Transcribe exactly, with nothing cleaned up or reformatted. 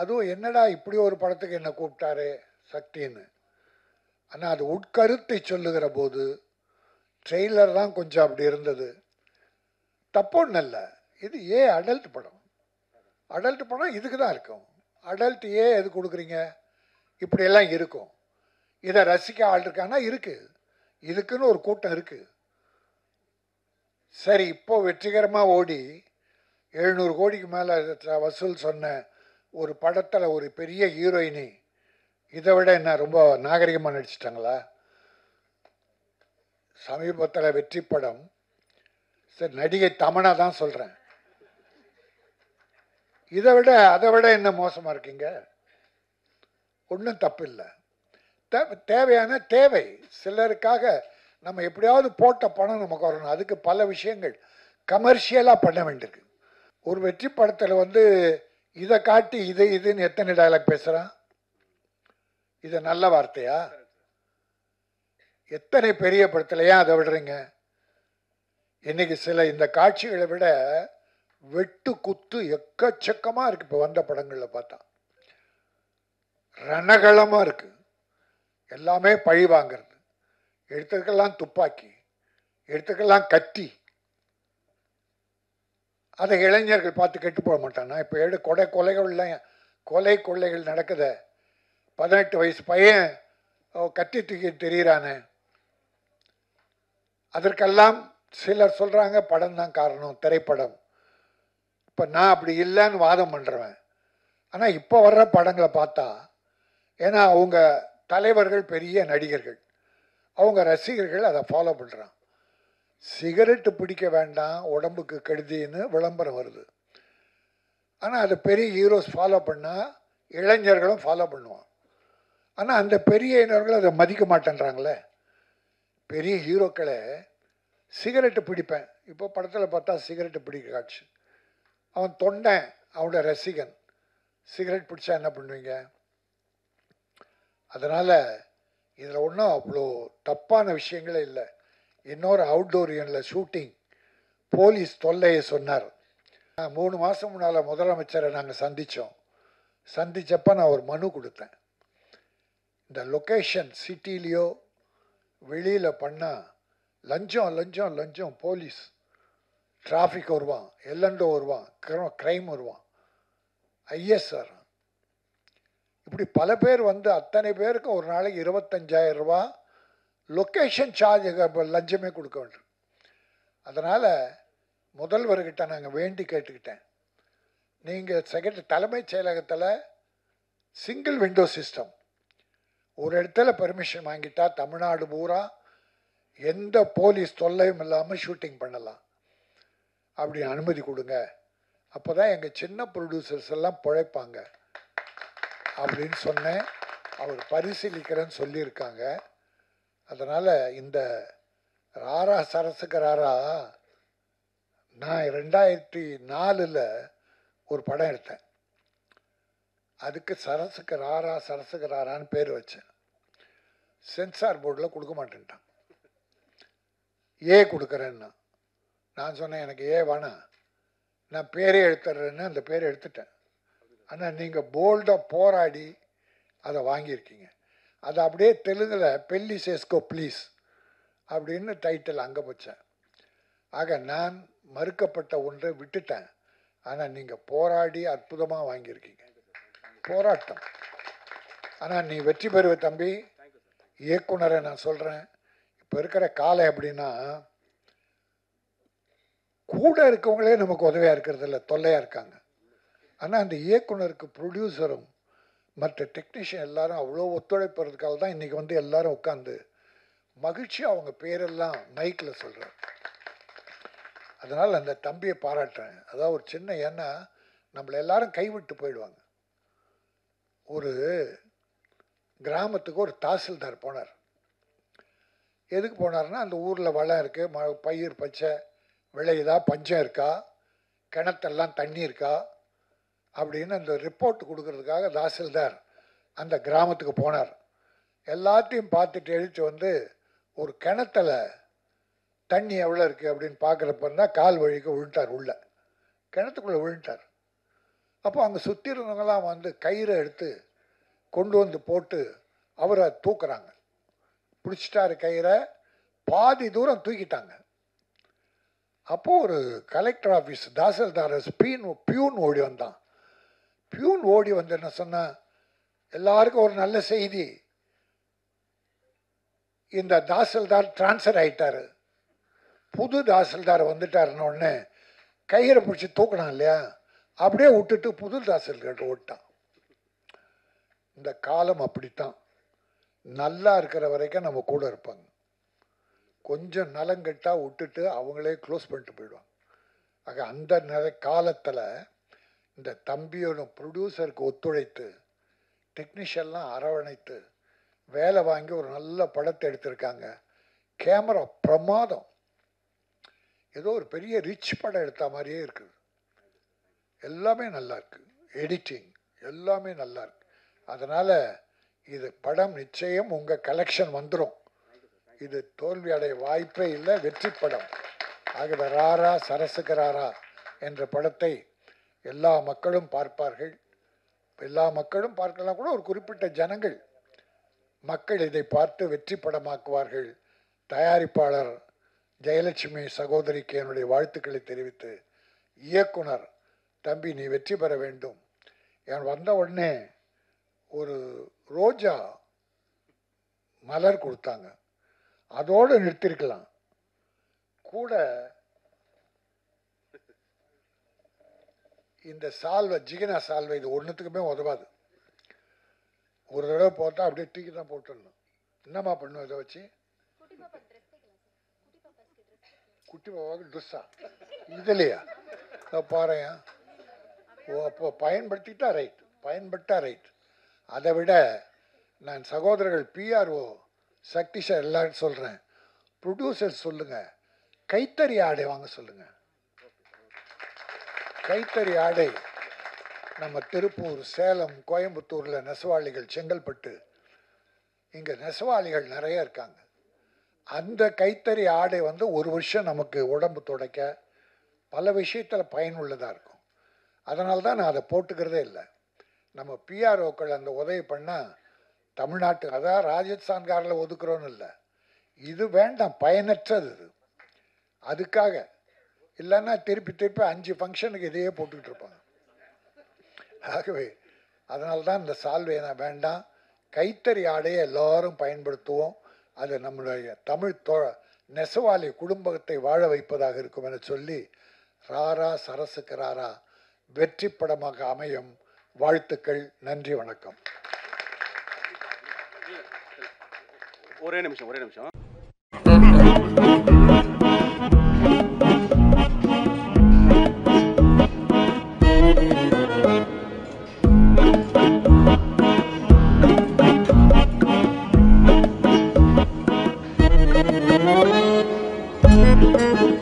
அதுவும் என்னடா இப்படி ஒரு படத்துக்கு என்னை கூப்பிட்டாரு சக்தின்னு. ஆனால் அது உட்கருத்தை சொல்லுகிற போது ட்ரெய்லர் தான் கொஞ்சம் அப்படி இருந்தது. தப்போன்னு இல்லை, இது ஏ அடல்ட் படம். அடல்ட் படம் இதுக்கு தான் இருக்கும். அடல்ட் ஏ எது கொடுக்குறீங்க, இப்படியெல்லாம் இருக்கும், இதை ரசிக்க ஆள் இருக்கான்னா இருக்குது, இதுக்குன்னு ஒரு கூட்டம் இருக்குது. சரி, இப்போது வெற்றிகரமாக ஓடி எழுநூறு கோடிக்கு மேலே வசூல் சொன்ன ஒரு படத்தில் ஒரு பெரிய ஹீரோயினி இதை விட என்ன ரொம்ப நாகரிகமாக நடிச்சிட்டாங்களா? சமீபத்தில் வெற்றி படம், சரி நடிகை தமனா தான் சொல்கிறேன், இதை விட அதை விட என்ன மோசமாக இருக்கீங்க? ஒன்றும் தப்பு இல்லை. தே தேவையான தேவை சிலருக்காக நம்ம எப்படியாவது போட்ட பணம் நமக்கு வரணும், அதுக்கு பல விஷயங்கள் கமர்ஷியலாக பண்ண வேண்டியிருக்கு. ஒரு வெற்றி படத்தில் வந்து இதை காட்டி இது இதுன்னு எத்தனை டயலாக் பேசுகிறான்? இது நல்ல வார்த்தையா? எத்தனை பெரிய படத்தில் ஏன் அதை விடுறீங்க? இன்றைக்கி சில இந்த காட்சிகளை விட வெட்டு குத்து எக்கச்சக்கமாக இருக்குது. இப்போ வந்த படங்களில் பார்த்தா ரணகளமாக இருக்குது, எல்லாமே பழி வாங்கிறது, எடுத்துக்கெல்லாம் துப்பாக்கி, எடுத்துக்கெல்லாம் கத்தி. அதை இளைஞர்கள் பார்த்து கெட்டு போக மாட்டானா? இப்போ எடு கொடை கொலைகள்லாம் கொலை கொள்ளைகள் நடக்குத, பதினெட்டு வயசு பையன் கத்தி தூக்கி தெரிகிறானே. அதற்கெல்லாம் சிலர் சொல்கிறாங்க படம் தான் காரணம், திரைப்படம். இப்போ நான் அப்படி இல்லைன்னு வாதம் பண்ணுறேன். ஆனால் இப்போ வர்ற படங்களை பார்த்தா, ஏன்னா அவங்க தலைவர்கள் பெரிய நடிகர்கள், அவங்க ரசிகர்கள் அதை ஃபாலோ பண்ணுறான். சிகரெட்டு பிடிக்க வேண்டாம் உடம்புக்கு கெடுதின்னு விளம்பரம் வருது. ஆனால் அது பெரிய ஹீரோஸ் ஃபாலோ பண்ணால் இளைஞர்களும் ஃபாலோ பண்ணுவான். ஆனால் அந்த பெரிய இளைஞர்கள் அதை மதிக்க மாட்டேன்றாங்களே. பெரிய ஹீரோக்களை சிகரெட்டு பிடிப்பேன், இப்போ படத்தில் பார்த்தா சிகரெட்டு பிடிக்க காட்சி. அவன் தொண்டன், அவனோட ரசிகன், சிகரெட் பிடிச்சா என்ன பண்ணுவீங்க? அதனால் இதில் ஒன்றும் அவ்வளோ தப்பான விஷயங்களே இல்லை. இன்னொரு அவுட்டோரியனில் ஷூட்டிங் போலீஸ் தொல்லையை சொன்னார். மூணு மாதம் முன்னால் முதலமைச்சரை நாங்கள் சந்தித்தோம். சந்தித்தப்போ நான் ஒரு மனு கொடுத்தேன், இந்த லொக்கேஷன் சிட்டிலேயோ வெளியில் பண்ணால் லஞ்சம் லஞ்சம் லஞ்சம் போலீஸ், டிராஃபிக் வருவான், எல்லண்டோ வருவான், க்ரைம் வருவான், ஐஎஸ்ஆர், இப்படி பல பேர் வந்து அத்தனை பேருக்கு ஒரு நாளைக்கு இருபத்தஞ்சாயிரம் ரூபா லொக்கேஷன் சார்ஜ் லஞ்சமே கொடுக்க வேண்டும். அதனால் முதல்வர்கிட்ட நாங்கள் வேண்டி கேட்டுக்கிட்டேன், நீங்கள் செக்ரட்டரி தலைமைச் செயலகத்தில் சிங்கிள் விண்டோ சிஸ்டம், ஒரு இடத்துல பெர்மிஷன் வாங்கிட்டா தமிழ்நாடு பூரா எந்த போலீஸ் தொல்லையும் இல்லாமல் ஷூட்டிங் பண்ணலாம், அப்படி அனுமதி கொடுங்க, அப்போ தான் எங்கள் சின்ன ப்ரொடியூசர்ஸ் எல்லாம் பிழைப்பாங்க அப்படின்னு சொன்னேன். அவர் பரிசீலிக்கிறேன்னு சொல்லியிருக்காங்க. அதனால் இந்த ராரா சரசுக்கு ராரா, நான் ரெண்டாயிரத்தி நாலில் ஒரு படம் எடுத்தேன், அதுக்கு சரசுக்கு ராரா சரசுக்கு ராரான்னு பேர் வச்சேன். சென்சார் போர்டில் கொடுக்க மாட்டேன்ட்டான், ஏ கொடுக்குறேன்னா. நான் சொன்னேன் எனக்கு ஏ வேணாம், நான் பேரே எடுத்துடுறேன்னு அந்த பேரை எடுத்துட்டேன். ஆனால் நீங்கள் போல்டாக போராடி அதை வாங்கியிருக்கீங்க. அதை அப்படியே தெலுங்கில் பெல்லி சேஸ்கோ ப்ளீஸ் அப்படின்னு டைட்டில் அங்கே வச்சேன். ஆக நான் மறுக்கப்பட்ட ஒன்றை விட்டுட்டேன், ஆனால் நீங்கள் போராடி அற்புதமாக வாங்கியிருக்கீங்க. போராட்டம். ஆனால் நீ வெற்றி பெறுவ தம்பி. இயக்குனரை நான் சொல்கிறேன், இப்போ இருக்கிற காலம் எப்படின்னா கூட இருக்கவங்களே நமக்கு உதவியாக இருக்கிறது இல்லை, தொல்லையாக இருக்காங்க. ஆனால் அந்த இயக்குனருக்கு ப்ரொடியூசரும் மற்ற டெக்னீஷியன் எல்லாரும் அவ்வளோ ஒத்துழைப்புறதுக்காக தான் இன்றைக்கி வந்து எல்லாரும் உட்காந்து மகிழ்ச்சியாக அவங்க பேரெல்லாம் மைக்கில் சொல்கிறார். அதனால் அந்த தம்பியை பாராட்டுறேன். அதான் ஒரு சின்ன, ஏன்னா நம்மளை எல்லாரும் கைவிட்டு போயிடுவாங்க. ஒரு கிராமத்துக்கு ஒரு தாசில்தார் போனார். எதுக்கு போனார்னா, அந்த ஊரில் வளம் இருக்குது, ம பயிர் பச்சை விளையுதா, பஞ்சம் இருக்கா, கிணத்தெல்லாம் தண்ணி இருக்கா அப்படின்னு அந்த ரிப்போர்ட் கொடுக்கறதுக்காக தாசில்தார் அந்த கிராமத்துக்கு போனார். எல்லாத்தையும் பார்த்துட்டு எழுதிட்டு வந்து ஒரு கிணத்துல தண்ணி எவ்வளோ இருக்குது அப்படின்னு பார்க்குறப்ப தான் கால் வழிக்கு விழுந்துட்டார், உள்ள கிணத்துக்குள்ளே விழுந்துட்டார். அப்போ அங்கே சுற்றி இருந்தவங்களாம் வந்து கயிறை எடுத்து கொண்டு வந்து போட்டு அவரை தூக்குறாங்க. பிடிச்சிட்டாரு கயிறை, பாதி தூரம் தூக்கிட்டாங்க. அப்போது ஒரு கலெக்டர் ஆஃபீஸ் தாசில்தார் ஸ்பீன் பியூன் ஓடி வந்தான். பியூன் ஓடி வந்து என்ன சொன்னால், எல்லாருக்கும் ஒரு நல்ல செய்தி, இந்த தாசில்தார் டிரான்ஸ்ஃபர் ஆகிட்டார், புது தாசில்தார் வந்துட்டாருன்னு ஒன்று கயிறை பிடிச்சி தூக்கினான் இல்லையா, அப்படியே விட்டுட்டு புது தாசில்தார் ஓட்டான். இந்த காலம் அப்படித்தான், நல்லா இருக்கிற வரைக்கும் நம்ம கூட இருப்பாங்க, கொஞ்சம் நலங்கட்டாக விட்டுட்டு அவங்களே க்ளோஸ் பண்ணிட்டு போயிடுவாங்க. ஆக அந்த நிறை காலத்தில் இந்த தம்பியோட ப்ரொடியூசருக்கு ஒத்துழைத்து டெக்னீஷியன்லாம் அரவணைத்து வேலை வாங்கி ஒரு நல்ல படத்தை எடுத்திருக்காங்க. கேமரா பிரமாதம், ஏதோ ஒரு பெரிய ரிச் படம் எடுத்த மாதிரியே இருக்குது, எல்லாமே நல்லா இருக்குது, எடிட்டிங் எல்லாமே நல்லா இருக்குது. அதனால் இது படம் நிச்சயம் உங்கள் கலெக்ஷன் வந்துடும், இது தோல்வி அடைய வாய்ப்பே இல்லை, வெற்றி படம். ஆகவே ராரா சரசுகிறாரா என்ற படத்தை எல்லா மக்களும் பார்ப்பார்கள். எல்லா மக்களும் பார்க்கலாம் கூட, ஒரு குறிப்பிட்ட ஜனங்கள் மக்கள் இதை பார்த்து வெற்றி படமாக்குவார்கள். தயாரிப்பாளர் ஜெயலட்சுமி சகோதரிக்கு என்னுடைய வாழ்த்துக்களை தெரிவித்து, இயக்குனர் தம்பி நீ வெற்றி பெற வேண்டும். என் வந்த உடனே ஒரு ரோஜா மலர் கொடுத்தாங்க, அதோடு நிறுத்திருக்கலாம் கூட. இந்த சால்வை ஜிகினா சால்வை இது ஒன்றுத்துக்குமே உதவாது, ஒரு தடவை போட்டால் அப்படியே தூக்கி தான் போட்டுடணும். என்னம்மா பண்ணுவோம் இதை வச்சு? குட்டி பாப்பாவுக்கு ட்ரெஸ்ஸா இது இல்லையா? பாறையா? ஓ, அப்போ பயன்படுத்திக்கிட்டா ரைட், பயன்படுத்தா ரைட். அதை விட நான் சகோதரர்கள் பிஆர்ஓ சக்தி சார் எல்லாரும் சொல்கிறேன், ப்ரொடியூசர் சொல்லுங்கள் கைத்தறி ஆடை வாங்க சொல்லுங்கள். கைத்தறி ஆடை நம்ம திருப்பூர், சேலம், கோயம்புத்தூரில் நெசவாளிகள், செங்கல்பட்டு, இங்கே நெசவாளிகள் நிறையா இருக்காங்க. அந்த கைத்தறி ஆடை வந்து ஒரு வருஷம் நமக்கு உடம்பு துடைக்க பல விஷயத்தில் பயனுள்ளதாக இருக்கும். அதனால தான் நான் அதை போட்டுக்கிறதே இல்லை. நம்ம பிஆர்ஓக்கள் அந்த உதவி பண்ணால் தமிழ்நாட்டு, அதான் ராஜஸ்தான்காரில் ஒதுக்குறோன்னு இல்லை, இது வேண்டாம், பயனற்றது இது. அதுக்காக இல்லைன்னா திருப்பி திருப்பி அஞ்சு ஃபங்க்ஷனுக்கு இதையே போட்டுக்கிட்டு இருப்பாங்க. ஆகவே அதனால்தான் இந்த சால்வையை நான் வேண்டாம், கைத்தறி ஆடையை எல்லோரும் பயன்படுத்துவோம். அது நம்மளுடைய தமிழ் தோ நெசவாளி குடும்பத்தை வாழ வைப்பதாக இருக்கும் என சொல்லி, ராரா சரசுக்கு ராரா வெற்றி படமாக அமையும். வாழ்த்துக்கள். நன்றி, வணக்கம். ஒரே நிமிஷம், ஒரே நிமிஷம். Thank you.